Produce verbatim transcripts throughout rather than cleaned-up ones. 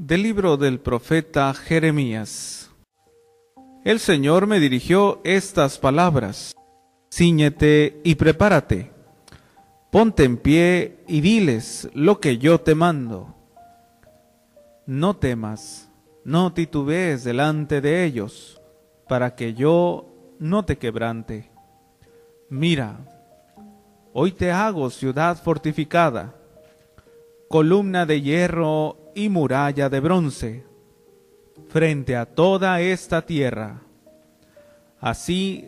Del libro del profeta Jeremías. El Señor me dirigió estas palabras: Cíñete y prepárate, ponte en pie y diles lo que yo te mando. No temas, no titubees delante de ellos, para que yo no te quebrante. Mira, hoy te hago ciudad fortificada, columna de hierro y muralla de bronce, frente a toda esta tierra. Así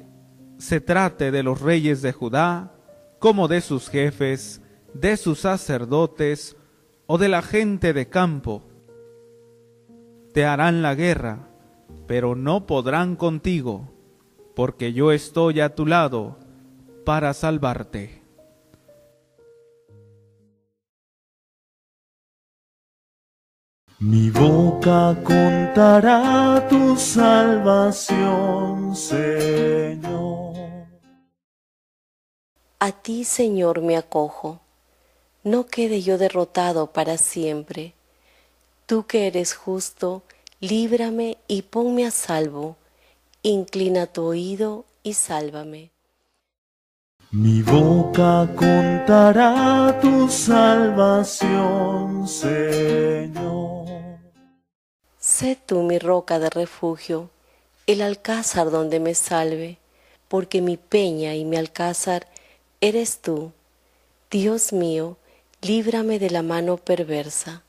se trate de los reyes de Judá, como de sus jefes, de sus sacerdotes, o de la gente de campo. Te harán la guerra, pero no podrán contigo, porque yo estoy a tu lado para salvarte. Mi boca contará tu salvación, Señor. A ti, Señor, me acojo. No quede yo derrotado para siempre. Tú que eres justo, líbrame y ponme a salvo. Inclina tu oído y sálvame. Mi boca contará tu salvación, Señor. Sé tú mi roca de refugio, el alcázar donde me salve, porque mi peña y mi alcázar eres tú. Dios mío, líbrame de la mano perversa.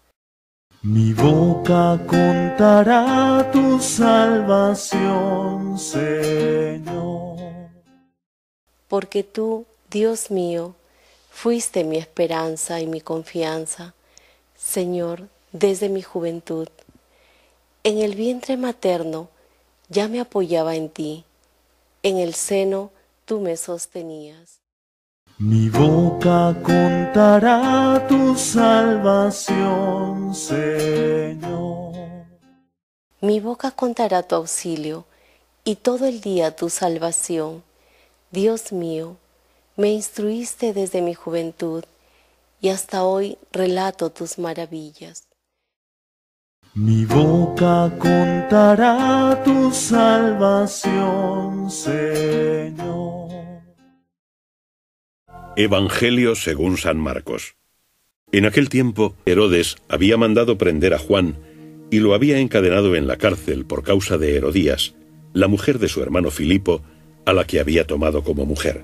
Mi boca contará tu salvación, Señor. Porque tú, Dios mío, fuiste mi esperanza y mi confianza, Señor, desde mi juventud. En el vientre materno ya me apoyaba en ti, en el seno tú me sostenías. Mi boca contará tu salvación, Señor. Mi boca contará tu auxilio y todo el día tu salvación. Dios mío, me instruiste desde mi juventud y hasta hoy relato tus maravillas. Mi boca contará tu salvación, Señor. Evangelio según San Marcos. En aquel tiempo, Herodes había mandado prender a Juan y lo había encadenado en la cárcel por causa de Herodías, la mujer de su hermano Filipo, a la que había tomado como mujer.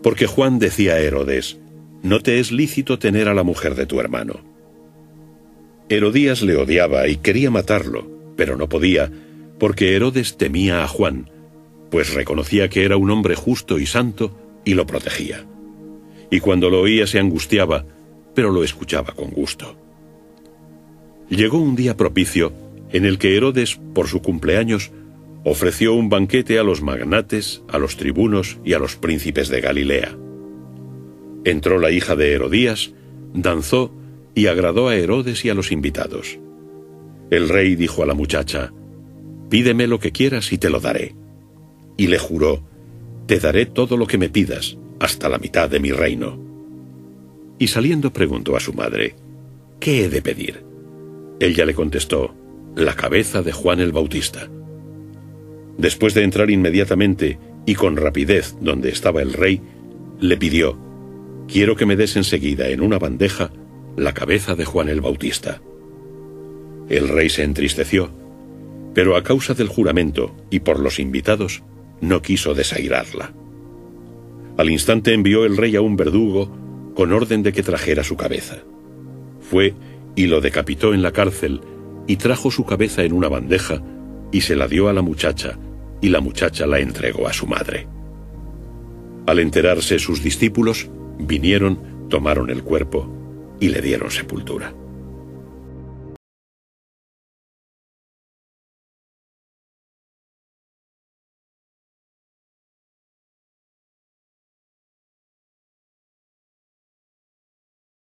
Porque Juan decía a Herodes: «No te es lícito tener a la mujer de tu hermano». Herodías le odiaba y quería matarlo, pero no podía, porque Herodes temía a Juan, pues reconocía que era un hombre justo y santo y lo protegía. Y cuando lo oía se angustiaba, pero lo escuchaba con gusto. Llegó un día propicio en el que Herodes, por su cumpleaños, ofreció un banquete a los magnates, a los tribunos y a los príncipes de Galilea. Entró la hija de Herodías, danzó y agradó a Herodes y a los invitados. El rey dijo a la muchacha: «Pídeme lo que quieras y te lo daré». Y le juró: «Te daré todo lo que me pidas, hasta la mitad de mi reino». Y saliendo preguntó a su madre: «¿Qué he de pedir?». Ella le contestó: «La cabeza de Juan el Bautista». Después de entrar inmediatamente y con rapidez donde estaba el rey, le pidió: «Quiero que me des enseguida en una bandeja la cabeza de Juan el Bautista». El rey se entristeció, pero a causa del juramento y por los invitados, no quiso desairarla. Al instante envió el rey a un verdugo con orden de que trajera su cabeza. Fue y lo decapitó en la cárcel y trajo su cabeza en una bandeja y se la dio a la muchacha, y la muchacha la entregó a su madre. Al enterarse sus discípulos, vinieron, tomaron el cuerpo y le dieron sepultura.